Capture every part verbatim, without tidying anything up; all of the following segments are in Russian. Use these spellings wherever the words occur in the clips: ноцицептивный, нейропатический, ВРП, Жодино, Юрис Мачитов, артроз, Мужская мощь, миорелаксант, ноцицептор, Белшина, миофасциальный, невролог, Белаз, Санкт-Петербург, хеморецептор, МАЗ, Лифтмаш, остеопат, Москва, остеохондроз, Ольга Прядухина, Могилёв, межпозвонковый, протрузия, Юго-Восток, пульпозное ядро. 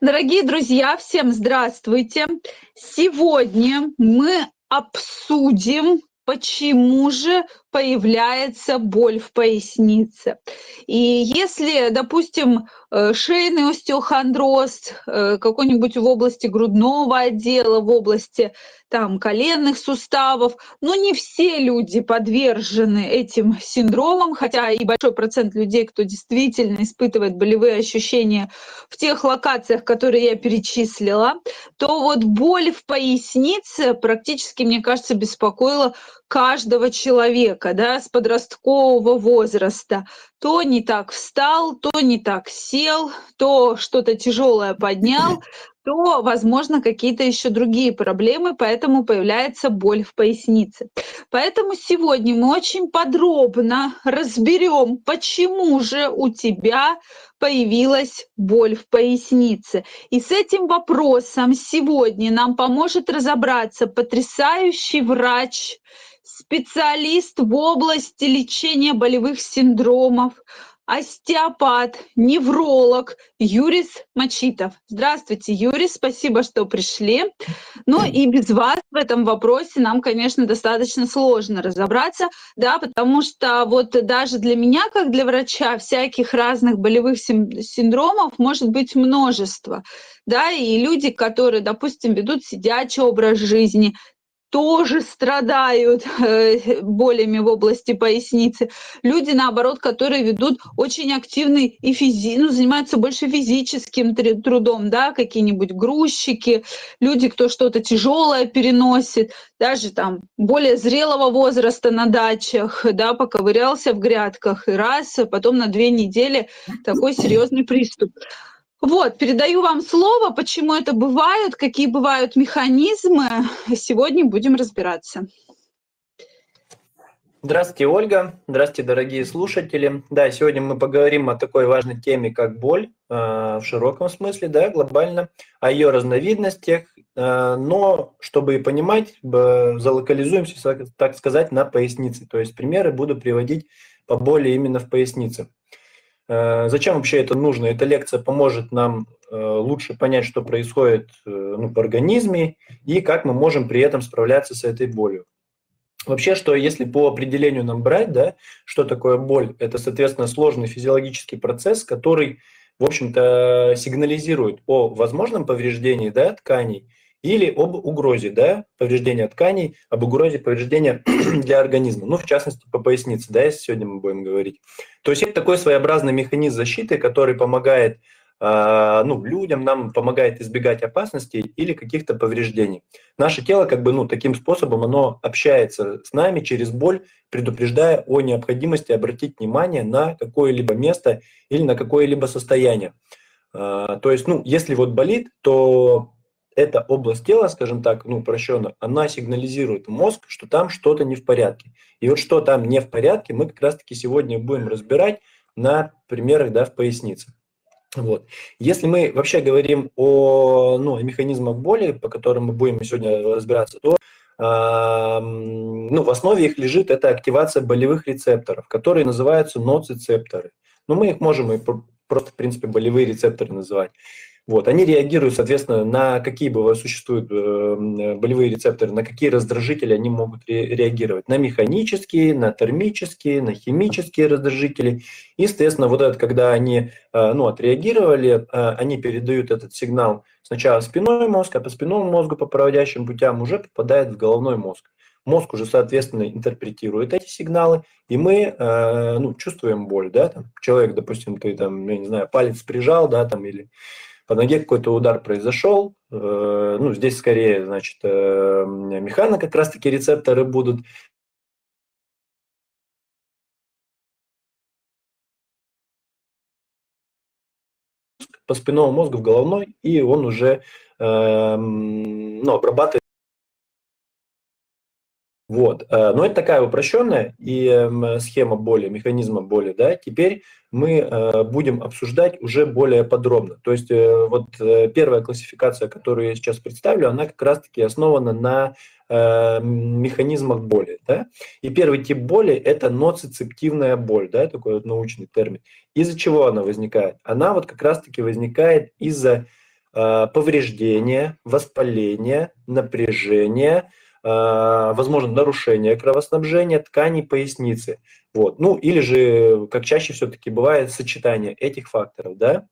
Дорогие друзья, всем здравствуйте! Сегодня мы обсудим, почему же появляется боль в пояснице. И если, допустим, шейный остеохондроз какой-нибудь в области грудного отдела, в области там, коленных суставов, но не все люди подвержены этим синдромам, хотя и большой процент людей, кто действительно испытывает болевые ощущения в тех локациях, которые я перечислила, то вот боль в пояснице практически, мне кажется, беспокоила каждого человека, да, с подросткового возраста. То не так встал, то не так сел, то что-то тяжелое поднял, то, возможно, какие-то еще другие проблемы, поэтому появляется боль в пояснице. Поэтому сегодня мы очень подробно разберем, почему же у тебя появилась боль в пояснице. И с этим вопросом сегодня нам поможет разобраться потрясающий врач, специалист в области лечения болевых синдромов, остеопат, невролог Юрис Мачитов. Здравствуйте, Юрис, спасибо, что пришли. Ну и без вас в этом вопросе нам, конечно, достаточно сложно разобраться, да, потому что вот даже для меня, как для врача, всяких разных болевых синдромов может быть множество, да, и люди, которые, допустим, ведут сидячий образ жизни, тоже страдают э, болями в области поясницы. Люди, наоборот, которые ведут очень активный и физи... ну, занимаются больше физическим трудом, да, какие-нибудь грузчики, люди, кто что-то тяжелое переносит, даже там более зрелого возраста на дачах, да, поковырялся в грядках, и раз, а потом на две недели такой серьезный приступ. Вот, передаю вам слово, почему это бывает, какие бывают механизмы. Сегодня будем разбираться. Здравствуйте, Ольга. Здравствуйте, дорогие слушатели. Да, сегодня мы поговорим о такой важной теме, как боль, э, в широком смысле, да, глобально, о ее разновидностях. Э, но, чтобы понимать, э, залокализуемся, так сказать, на пояснице. То есть примеры буду приводить по боли именно в пояснице. Зачем вообще это нужно? Эта лекция поможет нам лучше понять, что происходит, ну, в организме и как мы можем при этом справляться с этой болью. Вообще, что если по определению нам брать, да, что такое боль? Это, соответственно, сложный физиологический процесс, который, в общем-то, сигнализирует о возможном повреждении, да, тканей или об угрозе, да, повреждения тканей, об угрозе повреждения для организма, ну, в частности, по пояснице, да, если сегодня мы будем говорить. То есть это такой своеобразный механизм защиты, который помогает, э, ну, людям, нам помогает избегать опасностей или каких-то повреждений. Наше тело, как бы, ну, таким способом, оно общается с нами через боль, предупреждая о необходимости обратить внимание на какое-либо место или на какое-либо состояние. Э, то есть, ну, если вот болит, то эта область тела, скажем так, ну, упрощенно, она сигнализирует мозг, что там что-то не в порядке. И вот что там не в порядке, мы как раз-таки сегодня будем разбирать на примерах, да, в пояснице. Вот. Если мы вообще говорим о, ну, о механизмах боли, по которым мы будем сегодня разбираться, то э, ну, в основе их лежит эта активация болевых рецепторов, которые называются ноцицепторы. Но мы их можем и просто, в принципе, болевые рецепторы называть. Вот, они реагируют, соответственно, на какие бы существуют э, болевые рецепторы, на какие раздражители они могут ре реагировать. На механические, на термические, на химические раздражители. И, соответственно, вот это, когда они э, ну, отреагировали, э, они передают этот сигнал сначала в спинной мозг, а по спинному мозгу, по проводящим путям, уже попадает в головной мозг. Мозг уже, соответственно, интерпретирует эти сигналы, и мы э, ну, чувствуем боль. Да? Там, человек, допустим, ты там, я не знаю, палец прижал, да, там, или по ноге какой-то удар произошел, ну, здесь скорее, значит, механо как раз-таки рецепторы будут. По спинному мозгу в головной, и он уже, ну, обрабатывает. Вот. Но это такая упрощенная и схема боли, механизма боли. Да? Теперь мы будем обсуждать уже более подробно. То есть вот первая классификация, которую я сейчас представлю, она как раз-таки основана на механизмах боли. Да? И первый тип боли – это ноцицептивная боль, да? Такой вот научный термин. Из-за чего она возникает? Она вот как раз-таки возникает из-за повреждение, воспаление, напряжение, возможно, нарушение кровоснабжения тканей поясницы. Вот. Ну, или же, как чаще все-таки бывает, сочетание этих факторов. Да?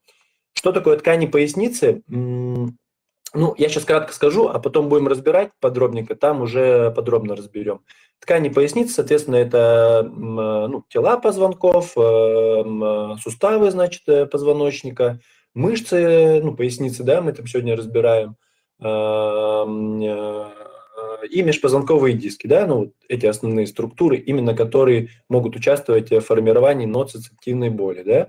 Что такое ткани поясницы? Ну, я сейчас кратко скажу, а потом будем разбирать подробненько, там уже подробно разберем. Ткани поясницы, соответственно, это ну, тела позвонков, суставы, значит, позвоночника, мышцы, ну, поясницы, да, мы там сегодня разбираем, и межпозвонковые диски, да, ну, вот эти основные структуры, именно которые могут участвовать в формировании ноцицептивной боли, да.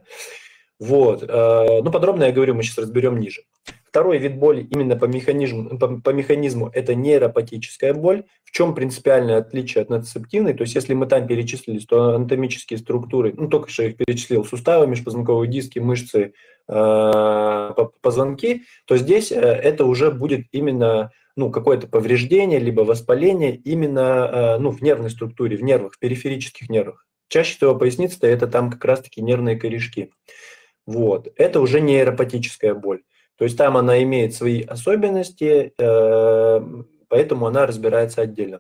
Вот, ну, подробно я говорю, мы сейчас разберем ниже. Второй вид боли именно по механизму, по, по механизму это нейропатическая боль. В чем принципиальное отличие от ноцицептивной? То есть если мы там перечислили, то анатомические структуры, ну только что я их перечислил, суставы, межпозвонковые диски, мышцы, э, позвонки, то здесь это уже будет именно ну, какое-то повреждение, либо воспаление именно э, ну, в нервной структуре, в нервах, в периферических нервах. Чаще всего поясница это там как раз-таки нервные корешки. Вот. Это уже нейропатическая боль. То есть там она имеет свои особенности, поэтому она разбирается отдельно.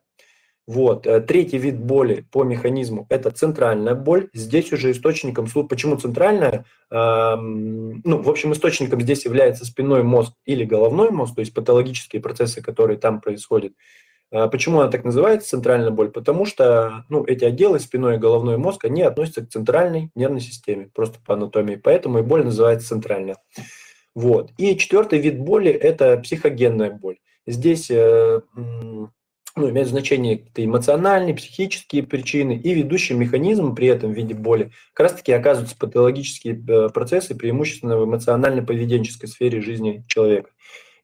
Вот. Третий вид боли по механизму – это центральная боль. Здесь уже источником, почему центральная? Ну, в общем, источником здесь является спинной мозг или головной мозг, то есть патологические процессы, которые там происходят. Почему она так называется, центральная боль? Потому что ну, эти отделы, спиной и головной мозг, они относятся к центральной нервной системе, просто по анатомии, поэтому и боль называется центральная. Вот. И четвертый вид боли – это психогенная боль. Здесь э, ну, имеют значение какие-то эмоциональные, психические причины, и ведущий механизм при этом в виде боли как раз-таки оказываются патологические процессы, преимущественно в эмоционально-поведенческой сфере жизни человека.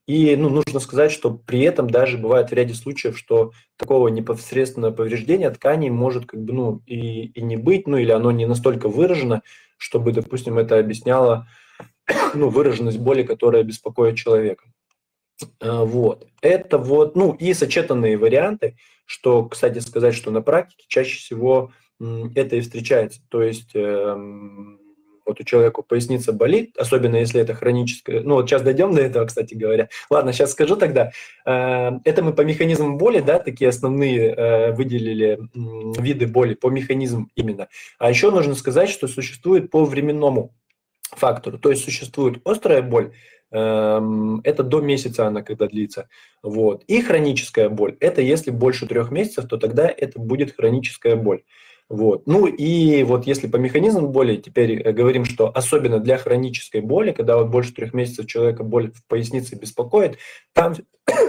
И ну, нужно сказать, что при этом даже бывает в ряде случаев, что такого непосредственного повреждения тканей может как бы, ну, и, и не быть, ну или оно не настолько выражено, чтобы, допустим, это объясняло ну, выраженность боли, которая беспокоит человека. Вот. Это вот, ну и сочетанные варианты, что, кстати, сказать, что на практике чаще всего это и встречается. То есть вот у человека поясница болит, особенно если это хроническое. Ну вот сейчас дойдем до этого, кстати говоря. Ладно, сейчас скажу тогда. Это мы по механизму боли, да, такие основные выделили виды боли по механизму именно. А еще нужно сказать, что существует по временному фактору. То есть существует острая боль, это до месяца она когда длится. Вот. И хроническая боль, это если больше трех месяцев, то тогда это будет хроническая боль. Вот. Ну и вот если по механизму боли, теперь говорим, что особенно для хронической боли, когда вот больше трех месяцев человека боль в пояснице беспокоит, там,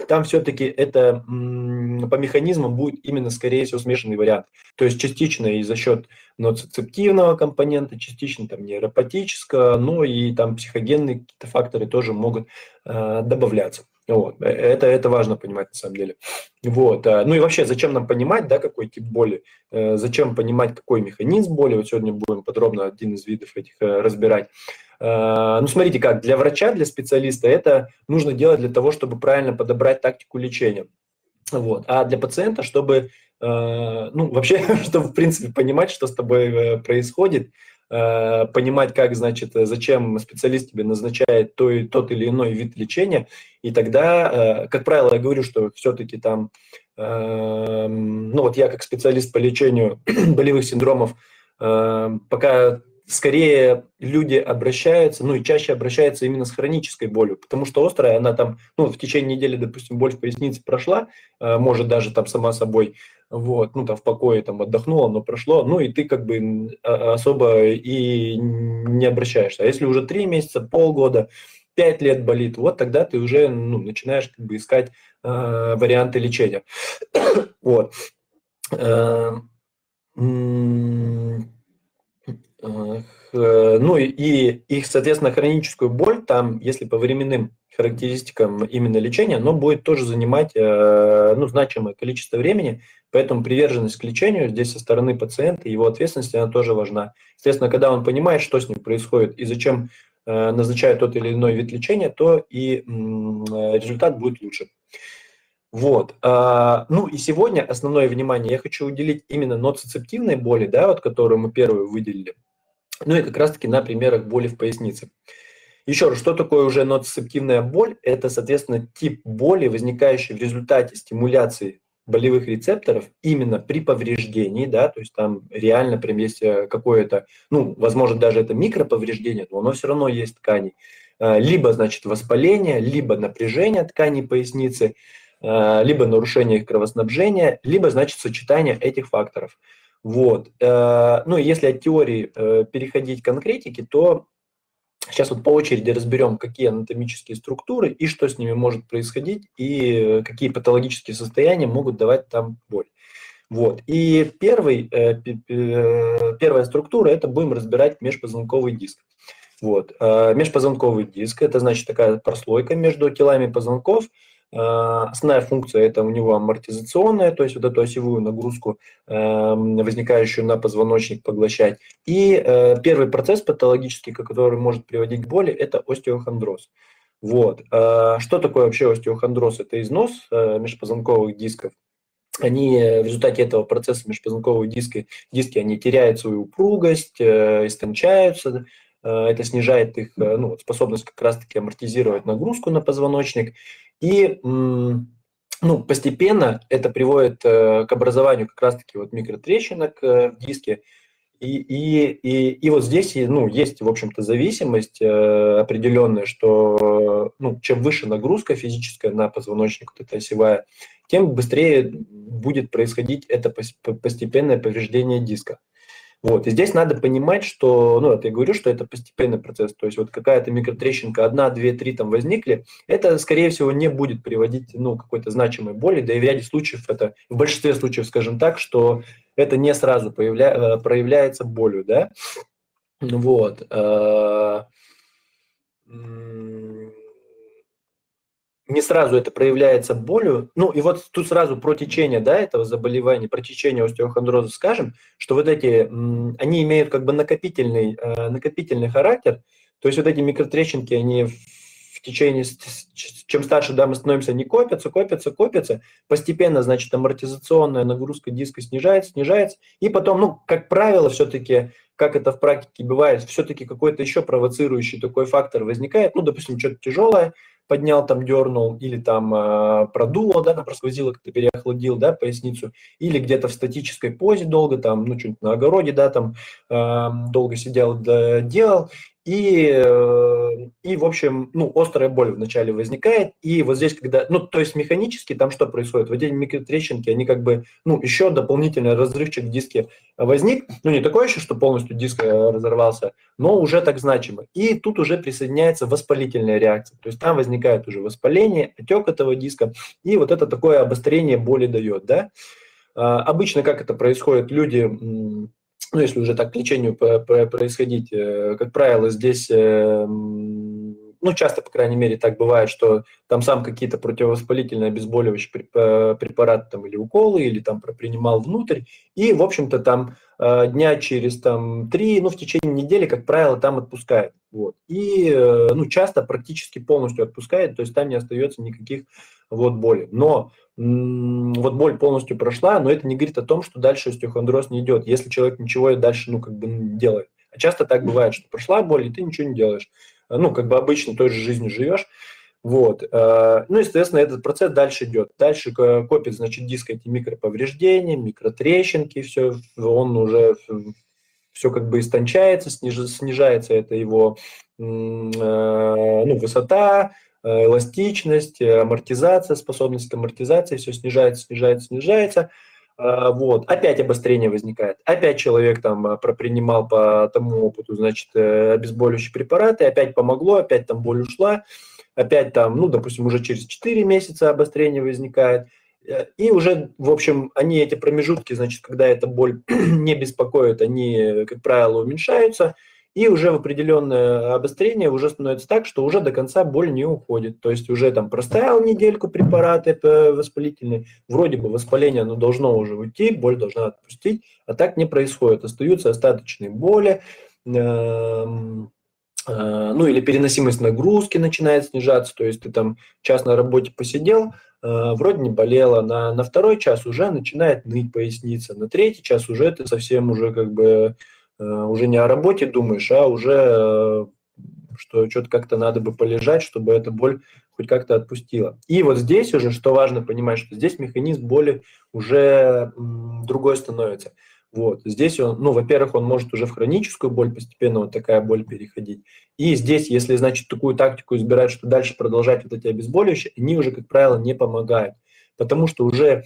там все-таки это по механизму будет именно, скорее всего, смешанный вариант. То есть частично и за счет ноцицептивного компонента, частично там нейропатического, но и там психогенные какие-то факторы тоже могут э, добавляться. Вот. Это, это важно понимать на самом деле. Вот. Ну и вообще, зачем нам понимать, да, какой тип боли, зачем понимать, какой механизм боли. Вот сегодня будем подробно один из видов этих разбирать. Ну смотрите, как для врача, для специалиста это нужно делать для того, чтобы правильно подобрать тактику лечения. Вот. А для пациента, чтобы, ну вообще, чтобы в принципе понимать, что с тобой происходит, понимать, как, значит, зачем специалист тебе назначает то и, тот или иной вид лечения, и тогда, как правило, я говорю, что все-таки там, ну вот я как специалист по лечению болевых синдромов, пока скорее люди обращаются, ну и чаще обращаются именно с хронической болью, потому что острая, она там, ну в течение недели, допустим, боль в пояснице прошла, может даже там сама собой, вот, ну там в покое там отдохнула, но прошло, ну и ты как бы особо и не обращаешься. А если уже три месяца, полгода, пять лет болит, вот тогда ты уже ну, начинаешь как бы искать э, варианты лечения. Вот. Э, э, ну и, и их, соответственно, хроническую боль, там, если по временным характеристикам именно лечения, оно будет тоже занимать э, ну, значимое количество времени. Поэтому приверженность к лечению здесь со стороны пациента, его ответственность, она тоже важна. Естественно, когда он понимает, что с ним происходит и зачем э, назначают тот или иной вид лечения, то и э, результат будет лучше. Вот. А, ну и сегодня основное внимание я хочу уделить именно ноцицептивной боли, да, вот, которую мы первую выделили, ну и как раз-таки на примерах боли в пояснице. Еще раз, что такое уже ноцицептивная боль? Это, соответственно, тип боли, возникающий в результате стимуляции болевых рецепторов именно при повреждении, да, то есть там реально прям есть какое-то, ну, возможно, даже это микроповреждение, но оно все равно есть тканей. Либо, значит, воспаление, либо напряжение тканей поясницы, либо нарушение их кровоснабжения, либо, значит, сочетание этих факторов. Вот. Ну, если от теории переходить к конкретике, то сейчас вот по очереди разберем, какие анатомические структуры и что с ними может происходить, и какие патологические состояния могут давать там боль. Вот. И первый, первая структура, это будем разбирать межпозвонковый диск. Вот. Межпозвонковый диск, это значит такая прослойка между телами позвонков. Основная функция – это у него амортизационная, то есть вот эту осевую нагрузку, возникающую на позвоночник, поглощать. И первый процесс патологический, который может приводить к боли – это остеохондроз. Вот. Что такое вообще остеохондроз? Это износ межпозвонковых дисков. Они в результате этого процесса межпозвонковые диски, диски они теряют свою упругость, истончаются. Это снижает их, ну, способность как раз-таки амортизировать нагрузку на позвоночник. И ну, постепенно это приводит к образованию как раз-таки вот микротрещинок в диске. И, и, и, и вот здесь ну, есть, в общем-то, зависимость определенная, что ну, чем выше нагрузка физическая на позвоночник, вот эта осевая, тем быстрее будет происходить это постепенное повреждение диска. Вот. И здесь надо понимать, что, ну, это я говорю, что это постепенный процесс, то есть вот какая-то микротрещинка, одна, две, три там возникли, это, скорее всего, не будет приводить, ну, какой-то значимой боли, да и в ряде случаев это, в большинстве случаев, скажем так, что это не сразу появля... проявляется болью, да, вот. Не сразу это проявляется болью. Ну и вот тут сразу про течение, да, этого заболевания, про течение остеохондроза скажем, что вот эти, они имеют как бы накопительный, накопительный характер. То есть вот эти микротрещинки, они в течение, чем старше, да, мы становимся, они копятся, копятся, копятся. Постепенно, значит, амортизационная нагрузка диска снижается, снижается. И потом, ну, как правило, все-таки, как это в практике бывает, все-таки какой-то еще провоцирующий такой фактор возникает. Ну, допустим, что-то тяжелое поднял, там дернул, или там э, продуло, да, там просквозило, как-то переохладил, да, поясницу, или где-то в статической позе долго, там, ну, что-нибудь на огороде, да, там, э, долго сидел, да, делал, и, э, и, в общем, ну, острая боль вначале возникает, и вот здесь, когда, ну, то есть механически там что происходит? Вот эти микротрещинки, они как бы, ну, еще дополнительный разрывчик в диске возник, ну, не такое еще, что полностью диск разорвался, но уже так значимо. И тут уже присоединяется воспалительная реакция, то есть там возникает уже воспаление, отек этого диска, и вот это такое обострение боли дает, да. А, обычно как это происходит, люди, ну, если уже так к лечению происходить, как правило, здесь, ну, часто, по крайней мере, так бывает, что там сам какие-то противовоспалительные обезболивающие препараты там, или уколы, или там принимал внутрь, и, в общем-то, там дня через там три, ну, в течение недели, как правило, там отпускает. Вот. И, ну, часто практически полностью отпускает, то есть там не остается никаких вот боли. Но м-м, вот боль полностью прошла, но это не говорит о том, что дальше остеохондроз не идет, если человек ничего и дальше, ну, как бы не делает. А часто так бывает, что прошла боль, и ты ничего не делаешь. Ну, как бы обычно той же жизнью живешь. Вот. Ну, естественно, этот процесс дальше идет. Дальше копит, значит, диск эти микроповреждения, микротрещинки, все, он уже все как бы истончается, снижается это его, ну, высота, эластичность, амортизация, способность к амортизации, все снижается, снижается, снижается. Вот. Опять обострение возникает, опять человек там пропринимал по тому опыту, значит, обезболивающие препараты, опять помогло, опять там боль ушла, опять там, ну, допустим, уже через четыре месяца обострение возникает, и уже, в общем, они эти промежутки, значит, когда эта боль не беспокоит, они, как правило, уменьшаются, и уже в определенное обострение уже становится так, что уже до конца боль не уходит. То есть уже там простоял недельку препараты воспалительные, вроде бы воспаление, оно должно уже уйти, боль должна отпустить, а так не происходит. Остаются остаточные боли, ну или переносимость нагрузки начинает снижаться, то есть ты там час на работе посидел, вроде не болела, на, на второй час уже начинает ныть поясница, на третий час уже ты совсем уже как бы... уже не о работе думаешь, а уже что что-то как-то надо бы полежать, чтобы эта боль хоть как-то отпустила. И вот здесь уже, что важно понимать, что здесь механизм боли уже другой становится. Вот. Здесь он, ну, во-первых, он может уже в хроническую боль постепенно вот такая боль переходить. И здесь, если, значит, такую тактику избирать, что дальше продолжать вот эти обезболивающие, они уже, как правило, не помогают. Потому что уже...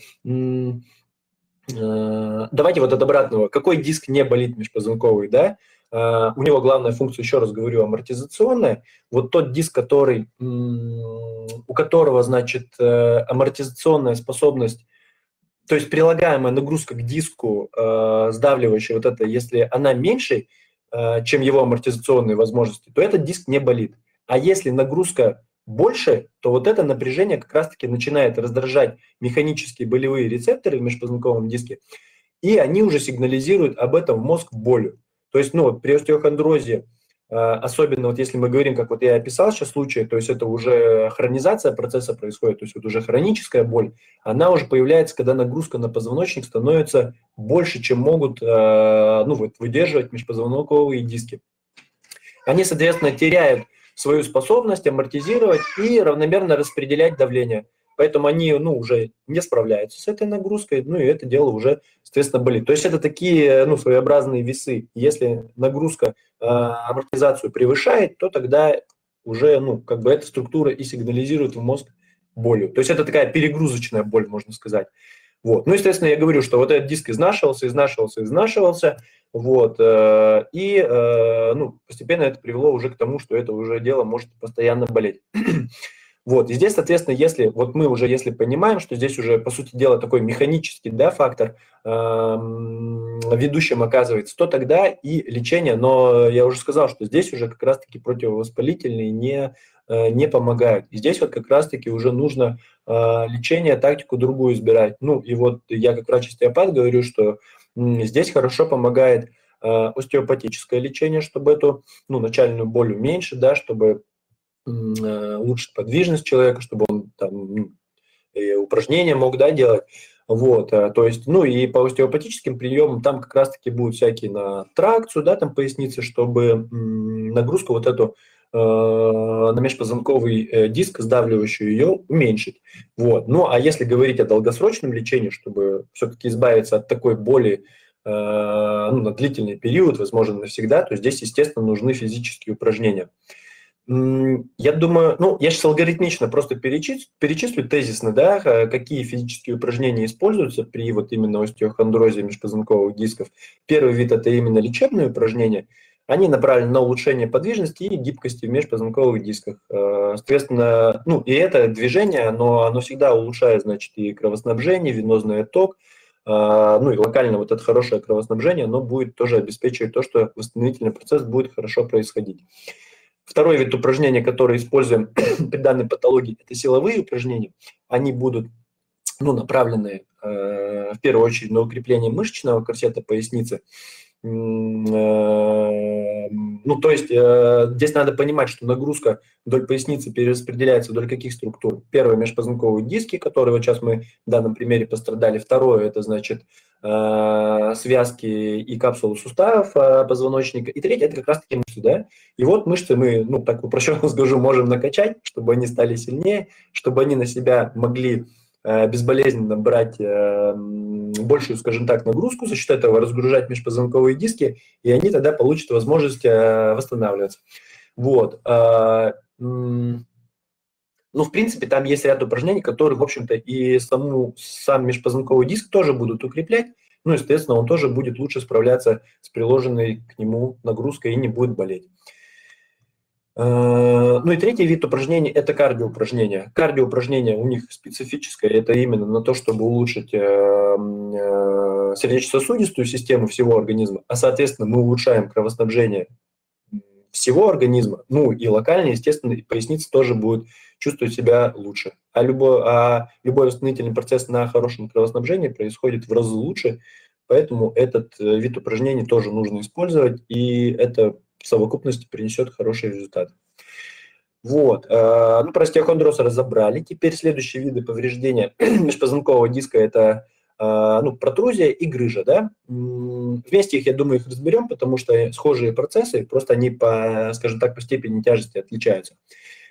Давайте вот от обратного. Какой диск не болит межпозвонковый, да? У него главная функция, еще раз говорю, амортизационная. Вот тот диск, который, у которого, значит, амортизационная способность, то есть прилагаемая нагрузка к диску, сдавливающая вот это, если она меньше, чем его амортизационные возможности, то этот диск не болит. А если нагрузка больше, то вот это напряжение как раз-таки начинает раздражать механические болевые рецепторы в межпозвонковом диске, и они уже сигнализируют об этом в мозг болью. То есть, ну, при остеохондрозе, особенно вот если мы говорим, как вот я описал сейчас случай, то есть это уже хронизация процесса происходит, то есть вот уже хроническая боль, она уже появляется, когда нагрузка на позвоночник становится больше, чем могут, ну, вот, выдерживать межпозвонковые диски. Они, соответственно, теряют свою способность амортизировать и равномерно распределять давление. Поэтому они, ну, уже не справляются с этой нагрузкой, ну, и это дело уже, соответственно, болит. То есть это такие, ну, своеобразные весы. Если нагрузка э, амортизацию превышает, то тогда уже, ну, как бы эта структура и сигнализирует в мозг болью. То есть это такая перегрузочная боль, можно сказать. Вот. Ну, естественно, я говорю, что вот этот диск изнашивался, изнашивался, изнашивался, вот, э, и, э, ну, постепенно это привело уже к тому, что это уже дело может постоянно болеть. Вот, и здесь, соответственно, если, вот мы уже, если понимаем, что здесь уже, по сути дела, такой механический, да, фактор э, ведущим оказывается, то тогда и лечение, но я уже сказал, что здесь уже как раз-таки противовоспалительные не, э, не помогают. И здесь вот как раз-таки уже нужно э, лечение, тактику другую избирать. Ну, и вот я как врач-остеопат говорю, что э, здесь хорошо помогает э, остеопатическое лечение, чтобы эту, ну, начальную боль уменьшить, да, чтобы... улучшить подвижность человека, чтобы он там упражнения мог, да, делать. Вот, то есть, ну, и по остеопатическим приемам там как раз-таки будут всякие на тракцию, да, там поясницы, чтобы нагрузку вот эту э, на межпозвонковый диск, сдавливающую ее, уменьшить. Вот. Ну, а если говорить о долгосрочном лечении, чтобы все-таки избавиться от такой боли, э, ну, на длительный период, возможно, навсегда, то здесь, естественно, нужны физические упражнения. Я думаю, ну, я сейчас алгоритмично просто перечислю, перечислю тезисно, да, какие физические упражнения используются при вот именно остеохондрозе межпозвонковых дисков. Первый вид – это именно лечебные упражнения. Они направлены на улучшение подвижности и гибкости в межпозвонковых дисках. Соответственно, ну, и это движение, но оно всегда улучшает, значит, и кровоснабжение, венозный отток, ну, и локально вот это хорошее кровоснабжение, оно будет тоже обеспечивать то, что восстановительный процесс будет хорошо происходить. Второй вид упражнения, который используем при данной патологии, это силовые упражнения. Они будут, ну, направлены э, в первую очередь на укрепление мышечного корсета поясницы. Э, ну, то есть э, здесь надо понимать, что нагрузка вдоль поясницы перераспределяется вдоль каких структур. Первое – межпозвонковые диски, которые вот сейчас мы в данном примере пострадали. Второе – это, значит, связки и капсулы суставов позвоночника. И третье – это как раз-таки мышцы. Да? И вот мышцы мы, ну, так упрощенно скажу, можем накачать, чтобы они стали сильнее, чтобы они на себя могли безболезненно брать большую, скажем так, нагрузку, за счет этого разгружать межпозвонковые диски, и они тогда получат возможность восстанавливаться. Вот. Ну, в принципе, там есть ряд упражнений, которые, в общем-то, и саму, сам межпозвонковый диск тоже будут укреплять, ну, естественно, он тоже будет лучше справляться с приложенной к нему нагрузкой и не будет болеть. Ну и третий вид упражнений – это кардиоупражнения. Кардиоупражнения у них специфическое, это именно на то, чтобы улучшить сердечно-сосудистую систему всего организма, а, соответственно, мы улучшаем кровоснабжение всего организма, ну и локально, естественно, поясница тоже будет чувствовать себя лучше. А любой, а любой восстановительный процесс на хорошем кровоснабжении происходит в разы лучше, поэтому этот вид упражнений тоже нужно использовать, и это в совокупности принесет хороший результат. Вот. Ну, про остеохондроз разобрали. Теперь следующие виды повреждения межпозвонкового диска – это ну, протрузия и грыжа, да, вместе их, я думаю, их разберем, потому что схожие процессы, просто они, по, скажем так, по степени тяжести отличаются.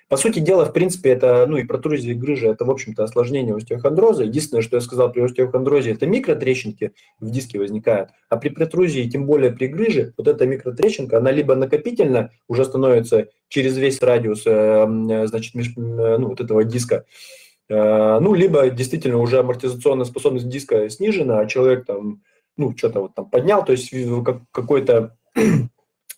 По сути дела, в принципе, это, ну, и протрузия, и грыжа, это, в общем-то, осложнение остеохондроза. Единственное, что я сказал, при остеохондрозе это микротрещинки в диске возникают, а при протрузии, тем более при грыже, вот эта микротрещинка, она либо накопительно уже становится через весь радиус, значит, меж, ну, вот этого диска, ну, либо действительно уже амортизационная способность диска снижена, а человек там, ну, что-то вот там поднял, то есть какой-то...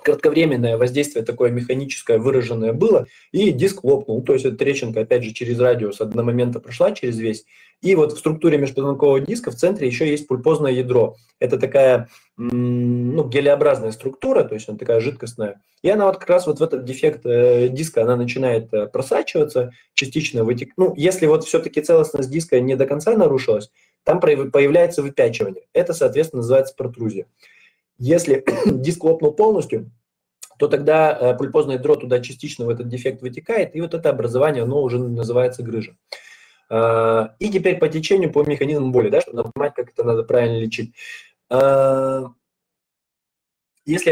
кратковременное воздействие такое механическое выраженное было, и диск лопнул. То есть эта трещинка, опять же, через радиус одного момента прошла через весь. И вот в структуре межпозвонкового диска в центре еще есть пульпозное ядро. Это такая, ну, гелеобразная структура, то есть она такая жидкостная. И она вот как раз вот в этот дефект диска, она начинает просачиваться, частично вытекать. Ну, если вот все-таки целостность диска не до конца нарушилась, там появляется выпячивание. Это, соответственно, называется протрузия. Если диск лопнул полностью, то тогда пульпозное ядро туда частично в этот дефект вытекает, и вот это образование, оно уже называется грыжа. И теперь по течению, по механизму боли, да, чтобы понимать, как это надо правильно лечить. Если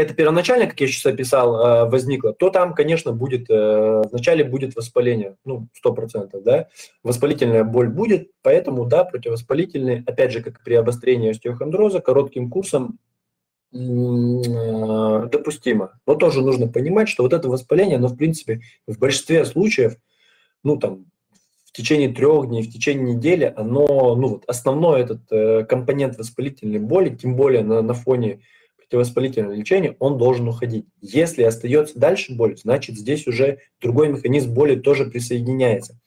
это первоначально, как я сейчас описал, возникло, то там, конечно, будет, вначале будет воспаление, ну, сто процентов, да, воспалительная боль будет, поэтому, да, противовоспалительные, опять же, как при обострении остеохондроза, коротким курсом допустимо. Но тоже нужно понимать, что вот это воспаление, оно, в принципе, в большинстве случаев, ну, там, в течение трех дней, в течение недели, оно, ну, вот основной этот э, компонент воспалительной боли, тем более на, на фоне противовоспалительного лечения, он должен уходить. Если остается дальше боль, значит, здесь уже другой механизм боли тоже присоединяется.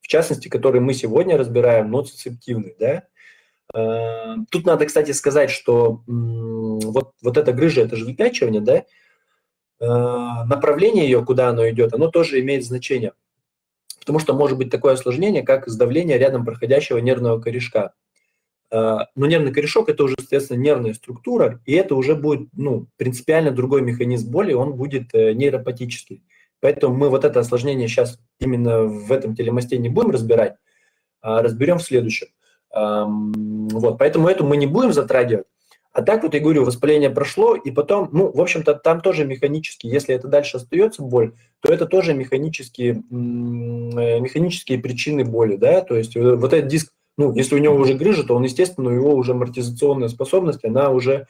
В частности, который мы сегодня разбираем, ноцицептивный, да. Тут надо, кстати, сказать, что вот, вот эта грыжа, это же выпячивание, да, направление ее, куда оно идет, оно тоже имеет значение, потому что может быть такое осложнение, как сдавление рядом проходящего нервного корешка. Но нервный корешок – это уже, соответственно, нервная структура, и это уже будет, ну, принципиально другой механизм боли, он будет нейропатический. Поэтому мы вот это осложнение сейчас именно в этом телемосте не будем разбирать, а разберем в следующем. Вот, поэтому эту мы не будем затрагивать. А так вот, я говорю, воспаление прошло, и потом, ну, в общем-то, там тоже механически, если это дальше остается боль, то это тоже механические, механические причины боли, да, то есть вот этот диск, ну, если у него уже грыжа, то он, естественно, у него уже амортизационная способность, она уже,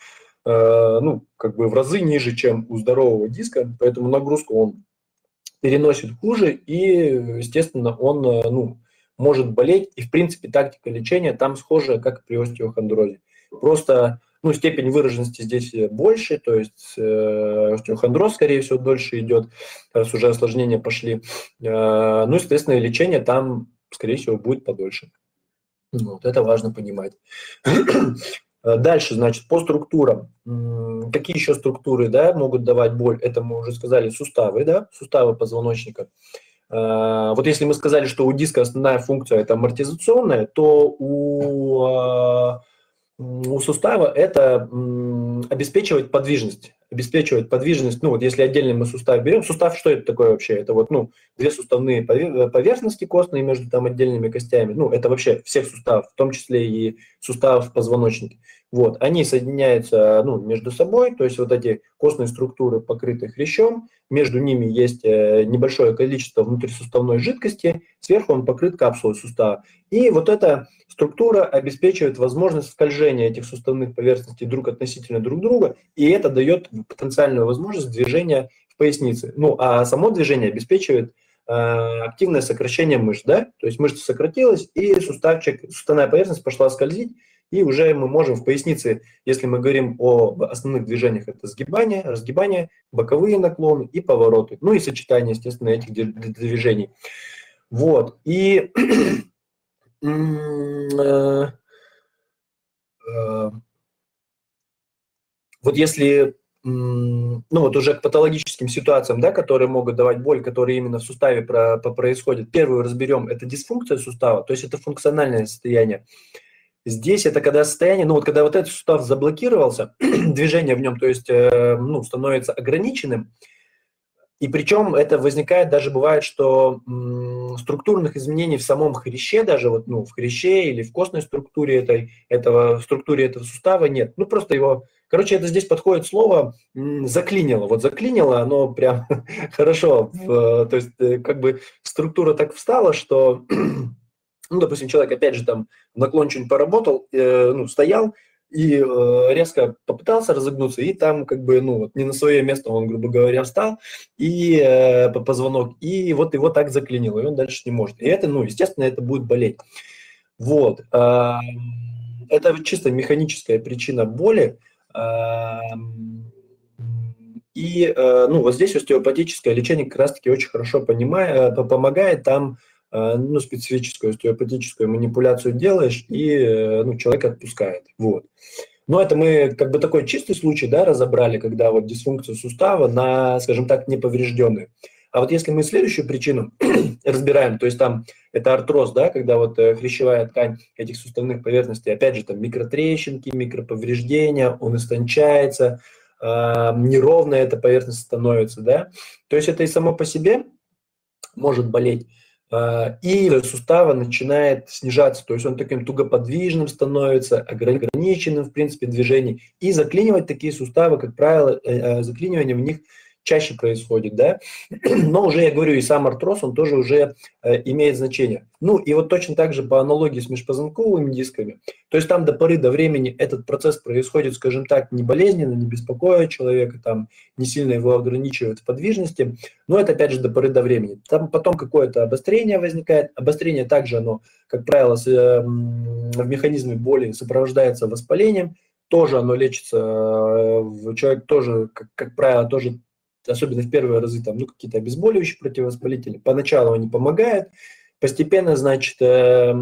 э, ну, как бы в разы ниже, чем у здорового диска, поэтому нагрузку он переносит хуже, и, естественно, он, ну, может болеть, и в принципе тактика лечения там схожая, как при остеохондрозе. Просто, ну, степень выраженности здесь больше, то есть э, остеохондроз, скорее всего, дольше идет, раз уже осложнения пошли. Э, ну, естественно, лечение там, скорее всего, будет подольше. Вот, это важно понимать. Дальше, значит, по структурам. Какие еще структуры, да, могут давать боль? Это мы уже сказали, суставы, да, суставы позвоночника. Вот если мы сказали, что у диска основная функция – это амортизационная, то у, у сустава это обеспечивать подвижность. Обеспечивать подвижность, ну вот если отдельно мы сустав берем, сустав что это такое вообще? Это вот, ну, две суставные поверхности костные между там отдельными костями, ну это вообще всех суставов, в том числе и суставов позвоночника. Вот, они соединяются, ну, между собой, то есть вот эти костные структуры покрыты хрящом, между ними есть небольшое количество внутрисуставной жидкости, сверху он покрыт капсулой сустава. И вот эта структура обеспечивает возможность скольжения этих суставных поверхностей друг относительно друг друга, и это дает потенциальную возможность движения в пояснице. Ну, а само движение обеспечивает э, активное сокращение мышц, да, то есть мышца сократилась, и суставчик, суставная поверхность пошла скользить, и уже мы можем в пояснице, если мы говорим о основных движениях, это сгибание, разгибание, боковые наклоны и повороты. Ну и сочетание, естественно, этих движений. Вот. И вот если, ну вот уже к патологическим ситуациям, да, которые могут давать боль, которые именно в суставе про, про происходят, первую разберем, это дисфункция сустава, то есть это функциональное состояние. Здесь это когда состояние, ну вот когда вот этот сустав заблокировался, движение в нем, то есть, э, ну, становится ограниченным, и причем это возникает, даже бывает, что структурных изменений в самом хряще, даже вот, ну, в хряще или в костной структуре этой, этого, в структуре этого сустава нет. Ну, просто его... Короче, это здесь подходит слово «заклинило». Вот «заклинило», оно прям хорошо. То есть как бы структура так встала, что, ну, допустим, человек опять же там наклон чуть поработал, ну, стоял, и резко попытался разогнуться, и там как бы, ну, вот не на свое место он, грубо говоря, встал, и э, позвонок, и вот его так заклинило, и он дальше не может. И это, ну, естественно, это будет болеть. Вот. Это чисто механическая причина боли. И, ну, вот здесь остеопатическое лечение как раз-таки очень хорошо понимает, помогает там, ну, специфическую остеопатическую манипуляцию делаешь, и, ну, человек отпускает. Вот. Но это мы как бы такой чистый случай, да, разобрали, когда вот дисфункция сустава на, скажем так, неповрежденную. А вот если мы следующую причину разбираем, то есть там это артроз, да, когда вот хрящевая ткань этих суставных поверхностей, опять же, там микротрещинки, микроповреждения, он истончается, э, неровная эта поверхность становится, да. То есть это и само по себе может болеть. И сустава начинает снижаться, то есть он таким тугоподвижным становится, ограниченным, в принципе, движением. И заклинивать такие суставы, как правило, заклинивание в них чаще происходит, да. Но уже, я говорю, и сам артроз, он тоже уже имеет значение. Ну и вот точно так же по аналогии с межпозвонковыми дисками, то есть там до поры до времени этот процесс происходит, скажем так, не болезненно, не беспокоя человека, там не сильно его ограничивают в подвижности, но это опять же до поры до времени. Там потом какое-то обострение возникает, обострение также оно, как правило, в механизме боли сопровождается воспалением, тоже оно лечится, человек тоже, как, как правило, тоже, особенно в первые разы, там, ну, какие-то обезболивающие, противовоспалители, поначалу они помогают, постепенно, значит, э,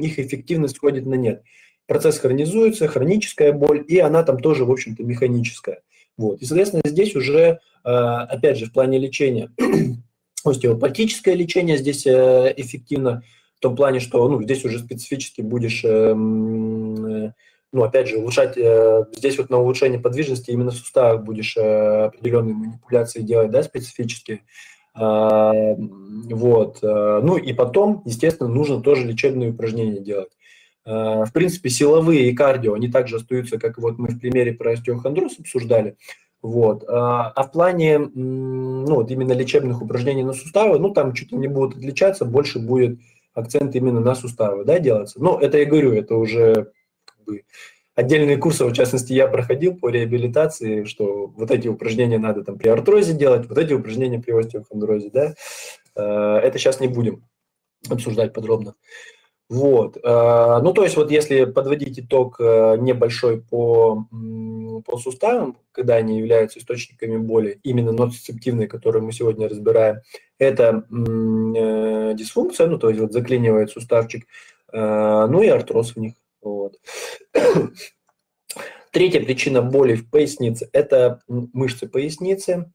их эффективность сходит на нет. Процесс хронизуется, хроническая боль, и она там тоже, в общем-то, механическая. Вот. И, соответственно, здесь уже, э, опять же, в плане лечения, остеопатическое лечение здесь э, эффективно, в том плане, что, ну, здесь уже специфически будешь... Э, э, Ну, опять же, улучшать, э, здесь вот на улучшение подвижности именно в суставах будешь э, определенные манипуляции делать, да, специфически. Э, вот. Ну, и потом, естественно, нужно тоже лечебные упражнения делать. Э, в принципе, силовые и кардио, они также остаются, как вот мы в примере про остеохондроз обсуждали. Вот. А в плане, ну, вот именно лечебных упражнений на суставы, ну, там чуть-чуть не будут отличаться, больше будет акцент именно на суставы, да, делаться. Но это я говорю, это уже... Отдельные курсы, в частности, я проходил по реабилитации, что вот эти упражнения надо там при артрозе делать, вот эти упражнения при остеохондрозе, да, это сейчас не будем обсуждать подробно. Вот, ну то есть вот если подводить итог небольшой по, по суставам, когда они являются источниками боли, именно ноцицептивные, которые мы сегодня разбираем, это дисфункция, ну то есть вот заклинивает суставчик, ну и артроз в них. Вот. Третья причина боли в пояснице – это мышцы поясницы.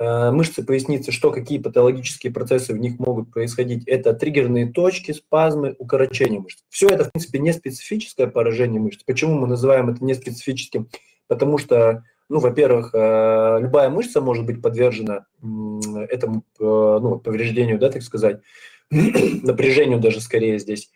Мышцы поясницы, что какие патологические процессы в них могут происходить? Это триггерные точки, спазмы, укорочение мышц. Все это, в принципе, не специфическое поражение мышц. Почему мы называем это не специфическим? Потому что, ну, во-первых, любая мышца может быть подвержена этому, ну, повреждению, да, так сказать, напряжению даже скорее здесь.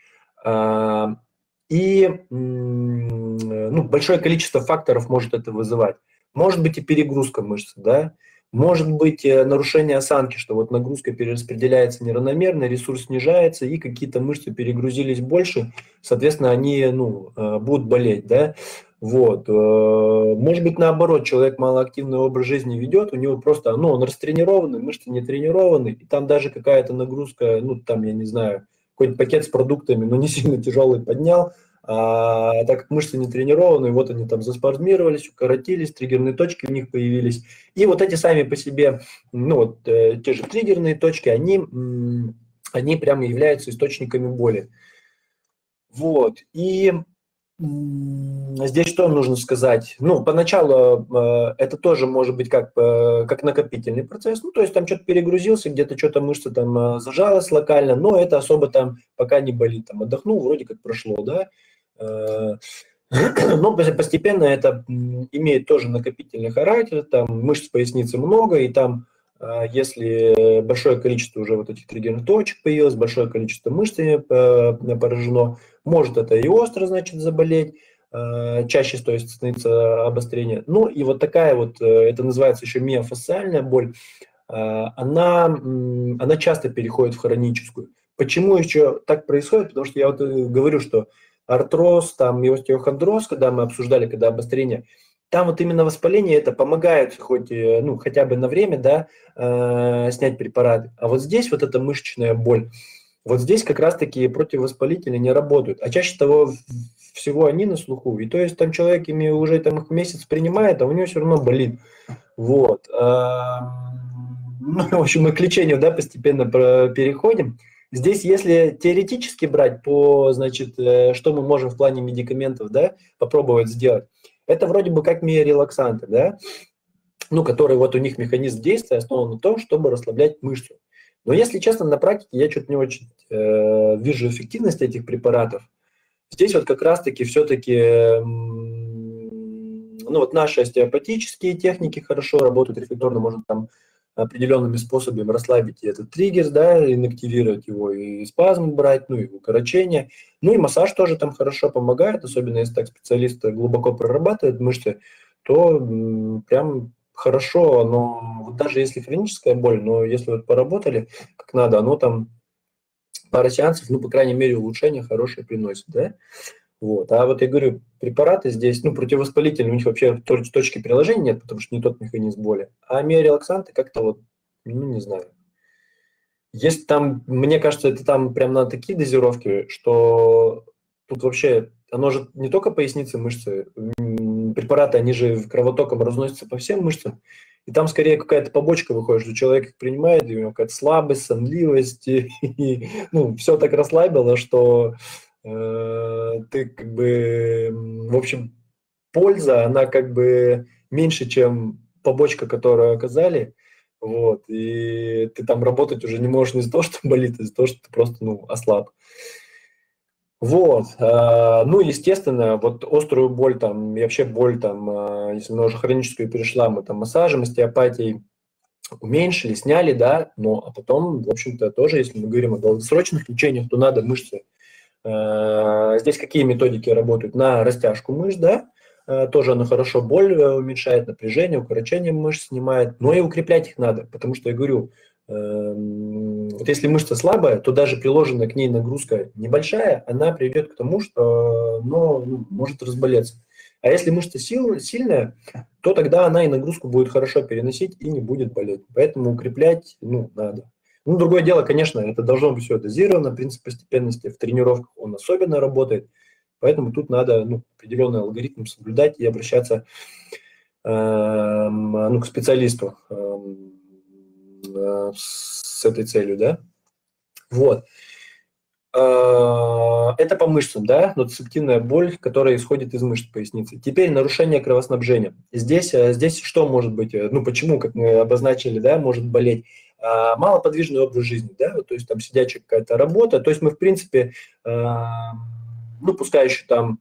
И, ну, большое количество факторов может это вызывать. Может быть и перегрузка мышц, да? Может быть нарушение осанки, что вот нагрузка перераспределяется неравномерно, ресурс снижается, и какие-то мышцы перегрузились больше, соответственно, они, ну, будут болеть. Да? Вот. Может быть наоборот, человек малоактивный образ жизни ведет, у него просто, ну, он растренированный, мышцы не тренированы, и там даже какая-то нагрузка, ну, там, я не знаю, какой-то пакет с продуктами, но не сильно тяжелый поднял, а, так как мышцы не тренированы, вот они там заспазмировались, укоротились, триггерные точки в них появились. И вот эти сами по себе, ну вот э, те же триггерные точки, они, они прямо являются источниками боли. Вот, и здесь что нужно сказать? Ну, поначалу э, это тоже может быть как, э, как накопительный процесс, ну, то есть там что-то перегрузился, где-то что-то мышца там э, зажалась локально, но это особо там пока не болит, там отдохнул, вроде как прошло, да, э, но постепенно это имеет тоже накопительный характер, там мышц поясницы много, и там Если большое количество уже вот этих триггерных точек появилось, большое количество мышц поражено, может это и остро, значит, заболеть, чаще то есть становится обострение. Ну и вот такая вот, это называется еще миофасциальная боль, она, она часто переходит в хроническую. Почему еще так происходит? Потому что я вот говорю, что артроз, там и остеохондроз, когда мы обсуждали, когда обострение, там вот именно воспаление это помогает хоть, ну, хотя бы на время, да, э, снять препараты. А вот здесь вот эта мышечная боль, вот здесь как раз-таки противовоспалители не работают. А чаще того всего они на слуху. И то есть там человек ими уже там, их месяц принимает, а у него все равно болит. Вот. Э, ну, в общем, мы к лечению, да, постепенно переходим. Здесь, если теоретически брать, по, значит, что мы можем в плане медикаментов, да, попробовать сделать, это вроде бы как миорелаксанты, да, ну, которые вот у них механизм действия основан на том, чтобы расслаблять мышцу. Но если честно, на практике я что-то не очень э, вижу эффективность этих препаратов. Здесь вот как раз-таки все-таки, э, ну, вот наши остеопатические техники хорошо работают, рефлекторно можно там определенными способами расслабить и этот триггер, да, инактивировать его, и спазм брать, ну, и укорочение. Ну, и массаж тоже там хорошо помогает, особенно если так специалист глубоко прорабатывает мышцы, то м, прям хорошо, но вот даже если хроническая боль, но если вот поработали как надо, оно там пара сеансов, ну, по крайней мере, улучшение хорошее приносит, да. Вот. А вот я говорю, препараты здесь, ну, противовоспалительные, у них вообще точки приложения нет, потому что не тот механизм боли. А миорелаксанты как-то вот, ну, не знаю. Если там, мне кажется, это там прям на такие дозировки, что тут вообще, оно же не только поясницы, мышцы, препараты, они же кровотоком разносятся по всем мышцам, и там скорее какая-то побочка выходит, что человек их принимает, и у него какая-то слабость, сонливость, и, и, ну, все так расслабило, что... ты как бы, в общем, польза, она как бы меньше, чем побочка, которую оказали, вот, и ты там работать уже не можешь не из-за того, что болит, а из-за того, что ты просто, ну, ослаб. Вот, ну, естественно, вот острую боль там, и вообще боль там, если она уже хроническую перешла, мы там массажем, остеопатией уменьшили, сняли, да, но, а потом, в общем-то, тоже, если мы говорим о долгосрочных лечениях, то надо мышцы. Здесь какие методики работают? На растяжку мышц, да, тоже она хорошо боль уменьшает, напряжение, укорочение мышц снимает, но и укреплять их надо, потому что я говорю, вот если мышца слабая, то даже приложенная к ней нагрузка небольшая, она приведет к тому, что ну, может разболеться. А если мышца сильная, то тогда она и нагрузку будет хорошо переносить и не будет болеть, поэтому укреплять ну, надо. Ну, другое дело, конечно, это должно быть все дозировано, принцип постепенности в тренировках он особенно работает, поэтому тут надо ну, определенный алгоритм соблюдать и обращаться э, ну, к специалисту э, с этой целью, да. Вот. Э, это по мышцам, да, ноцицептивная боль, которая исходит из мышц поясницы. Теперь нарушение кровоснабжения. Здесь, здесь что может быть, ну, почему, как мы обозначили, да, может болеть? Малоподвижный образ жизни, да, то есть там сидячая какая-то работа, то есть мы, в принципе, э, ну, пускай еще там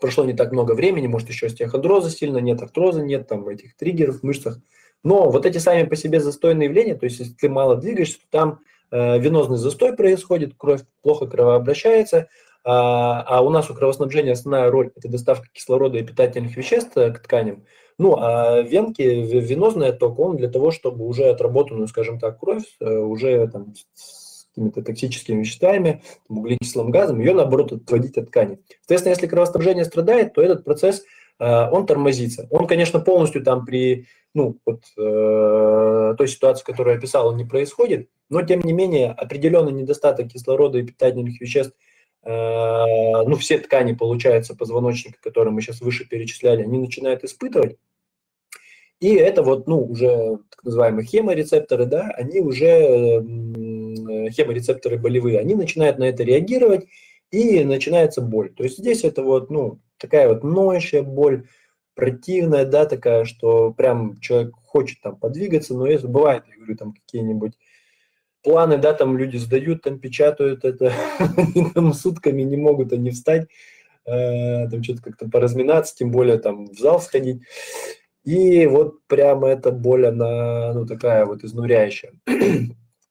прошло не так много времени, может, еще остеохондроза сильно нет, артроза нет, там, этих триггеров в мышцах, но вот эти сами по себе застойные явления, то есть если ты мало двигаешься, то там э, венозный застой происходит, кровь плохо кровообращается, а, а у нас у кровоснабжения основная роль – это доставка кислорода и питательных веществ к тканям. Ну, а венки, венозный отток, он для того, чтобы уже отработанную, скажем так, кровь, уже там, с какими-то токсическими веществами, углекислым газом, ее, наоборот, отводить от ткани. Соответственно, если кровоснабжение страдает, то этот процесс, он тормозится. Он, конечно, полностью там при ну, вот, э, той ситуации, которую я описал, он не происходит, но, тем не менее, определенный недостаток кислорода и питательных веществ, ну, все ткани, получается, позвоночника, которые мы сейчас выше перечисляли, они начинают испытывать. И это вот, ну, уже так называемые хеморецепторы, да, они уже, хеморецепторы болевые, они начинают на это реагировать, и начинается боль. То есть здесь это вот, ну, такая вот ноющая боль, противная, да, такая, что прям человек хочет там подвигаться, но если бывает, я говорю, там какие-нибудь... планы, да, там люди сдают, там печатают это, там сутками не могут они встать, э, там что-то как-то поразминаться, тем более там в зал сходить. И вот прямо эта боль, она ну, такая вот изнуряющая.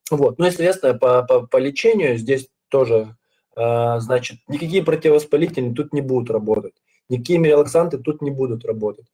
Вот. Ну и, соответственно, по, по, по лечению здесь тоже, э, значит, никакие противовоспалительные тут не будут работать, никакие миорелаксанты тут не будут работать.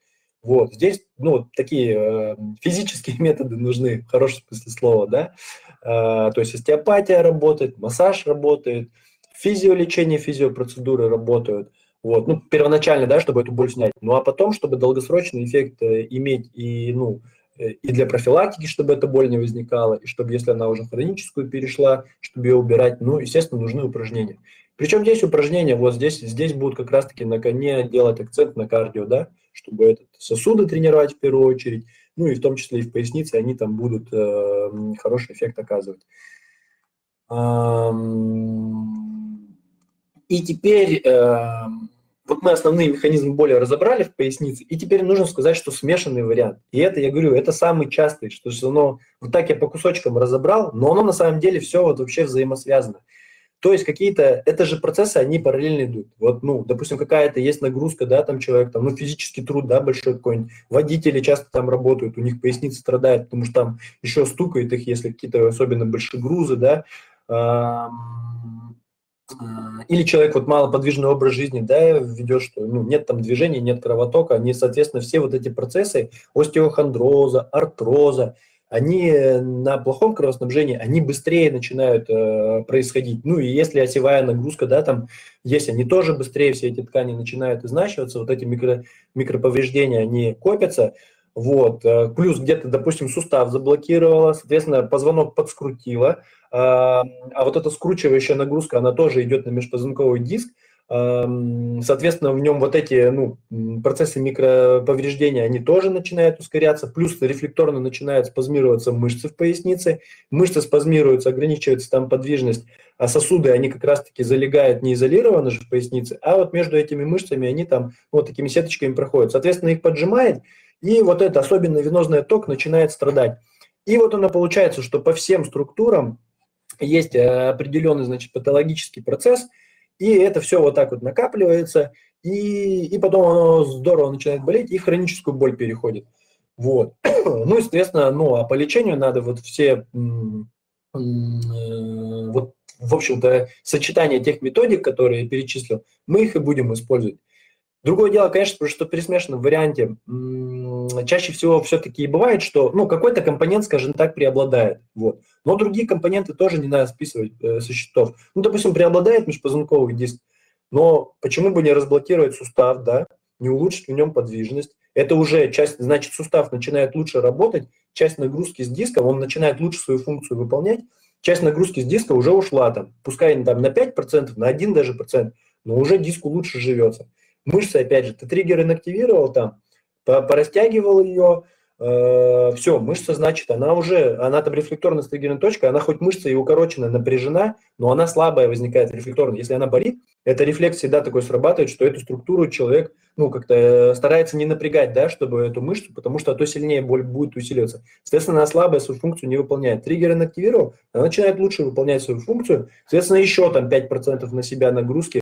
Вот, здесь, ну, такие э, физические методы нужны, в хорошем смысле слова, да, э, то есть остеопатия работает, массаж работает, физиолечение, физиопроцедуры работают, вот, ну, первоначально, да, чтобы эту боль снять, ну, а потом, чтобы долгосрочный эффект иметь и, ну, и для профилактики, чтобы эта боль не возникала, и чтобы, если она уже хроническую перешла, чтобы ее убирать, ну, естественно, нужны упражнения. Причем здесь упражнения, вот здесь, здесь будут как раз-таки не делать акцент на кардио, да, чтобы этот, сосуды тренировать в первую очередь, ну, и в том числе и в пояснице они там будут э, хороший эффект оказывать. И теперь... Э, Вот мы основные механизмы боли разобрали в пояснице, и теперь нужно сказать, что смешанный вариант. И это, я говорю, это самый частый, что оно, вот так я по кусочкам разобрал, но оно на самом деле все вот вообще взаимосвязано. То есть какие-то, это же процессы, они параллельно идут. Вот, ну, допустим, какая-то есть нагрузка, да, там человек, там, ну, физический труд, да, большой какой-нибудь, водители часто там работают, у них поясница страдает, потому что там еще стукает их, если какие-то особенно большие грузы, да, или человек вот малоподвижный образ жизни, да, ведет, что ну, нет там движения, нет кровотока, они, соответственно, все вот эти процессы остеохондроза, артроза, они на плохом кровоснабжении, они быстрее начинают э, происходить. Ну и если осевая нагрузка, да, там есть, они тоже быстрее, все эти ткани начинают изнашиваться, вот эти микро, микроповреждения, они копятся. Вот, плюс где-то, допустим, сустав заблокировала, соответственно, позвонок подскрутила, а вот эта скручивающая нагрузка, она тоже идет на межпозвонковый диск, соответственно, в нем вот эти ну, процессы микроповреждения, они тоже начинают ускоряться, плюс рефлекторно начинают спазмироваться мышцы в пояснице, мышцы спазмируются, ограничивается там подвижность, а сосуды, они как раз-таки залегают не изолированно же в пояснице, а вот между этими мышцами они там вот такими сеточками проходят, соответственно, их поджимает, и вот это, особенно венозный отток, начинает страдать. И вот оно получается, что по всем структурам есть определенный, значит, патологический процесс, и это все вот так вот накапливается, и, и потом оно здорово начинает болеть, и хроническую боль переходит. Вот. Ну, естественно, ну, а по лечению надо вот все, вот, в общем-то, сочетание тех методик, которые я перечислил, мы их и будем использовать. Другое дело, конечно, что при смешанном варианте чаще всего все-таки и бывает, что ну, какой-то компонент, скажем так, преобладает. Вот. Но другие компоненты тоже не надо списывать э, со счетов. Ну, допустим, преобладает межпозвонковый диск, но почему бы не разблокировать сустав, да, не улучшить в нем подвижность. Это уже часть, значит, сустав начинает лучше работать, часть нагрузки с диска, он начинает лучше свою функцию выполнять, часть нагрузки с диска уже ушла, там, пускай там, на пять процентов, на один даже процент, но уже диску лучше живется. Мышцы, опять же, ты триггер инактивировал там, порастягивал ее, э, все, мышца, значит, она уже, она там рефлекторная триггерная точка, она хоть мышца и укорочена, напряжена, но она слабая возникает рефлекторно. Если она болит, это рефлекс всегда такой срабатывает, что эту структуру человек, ну, как-то старается не напрягать, да, чтобы эту мышцу, потому что а то сильнее боль будет усиливаться. Соответственно, она слабая свою функцию не выполняет. Триггер инактивировал, она начинает лучше выполнять свою функцию, соответственно, еще там пять процентов на себя нагрузки,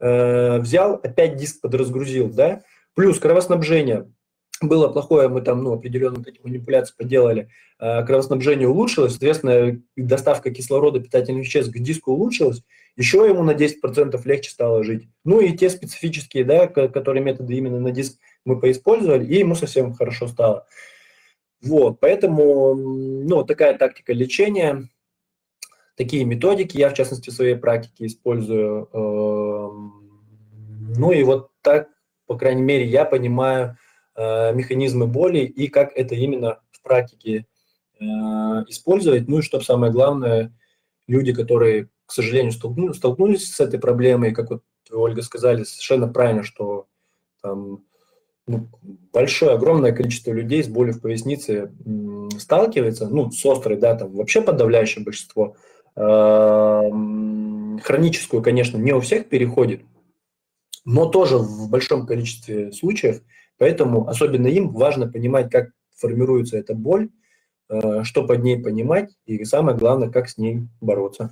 взял, опять диск подразгрузил, да, плюс кровоснабжение было плохое, мы там, ну, определенные такие манипуляции поделали, кровоснабжение улучшилось, соответственно, доставка кислорода, питательных веществ к диску улучшилась, еще ему на десять процентов легче стало жить. Ну и те специфические, да, которые методы именно на диск мы поиспользовали, и ему совсем хорошо стало. Вот, поэтому, ну, такая тактика лечения. Такие методики я, в частности, в своей практике использую. Ну и вот так, по крайней мере, я понимаю механизмы боли и как это именно в практике использовать. Ну и чтобы самое главное, люди, которые, к сожалению, столкнулись с этой проблемой, как вот Ольга сказали, совершенно правильно, что там, ну, большое, огромное количество людей с болью в пояснице сталкивается, ну, с острой, да, там вообще подавляющее большинство. Хроническую, конечно, не у всех переходит, но тоже в большом количестве случаев, поэтому особенно им важно понимать, как формируется эта боль, что под ней понимать и самое главное, как с ней бороться.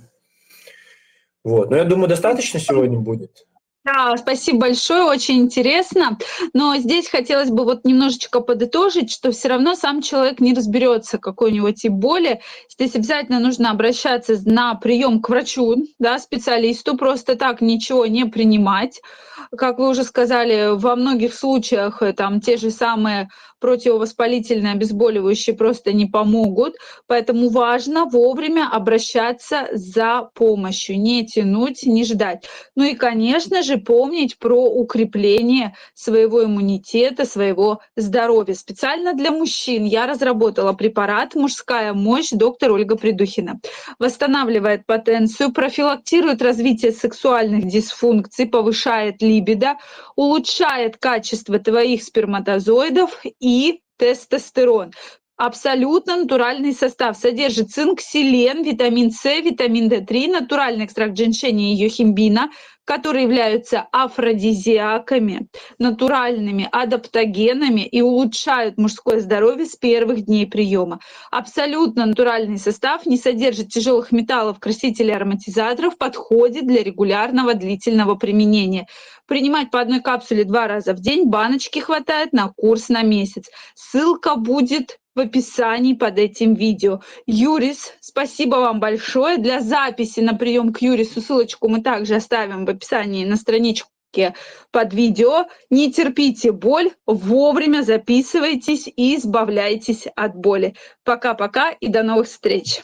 Вот. Но я думаю, достаточно сегодня будет. Да, спасибо большое, очень интересно. Но здесь хотелось бы вот немножечко подытожить, что все равно сам человек не разберется, какой у него тип боли. Здесь обязательно нужно обращаться на прием к врачу, да, специалисту, просто так ничего не принимать. Как вы уже сказали, во многих случаях там те же самые противовоспалительные, обезболивающие просто не помогут, поэтому важно вовремя обращаться за помощью, не тянуть, не ждать. Ну и, конечно же, помнить про укрепление своего иммунитета, своего здоровья. Специально для мужчин я разработала препарат «Мужская мощь» доктор Ольга Прядухина. Восстанавливает потенцию, профилактирует развитие сексуальных дисфункций, повышает либидо, улучшает качество твоих сперматозоидов и тестостерон. Абсолютно натуральный состав. Содержит цинк, селен, витамин С, витамин дэ три, натуральный экстракт женьшеня и йохимбина, которые являются афродизиаками, натуральными адаптогенами и улучшают мужское здоровье с первых дней приема. Абсолютно натуральный состав, не содержит тяжелых металлов, красителей, ароматизаторов, подходит для регулярного длительного применения. Принимать по одной капсуле два раза в день, баночки хватает на курс на месяц. Ссылка будет в описании под этим видео. Юрис, спасибо вам большое. Для записи на прием к Юрису ссылочку мы также оставим в описании на страничке под видео. Не терпите боль, вовремя записывайтесь и избавляйтесь от боли. Пока-пока и до новых встреч!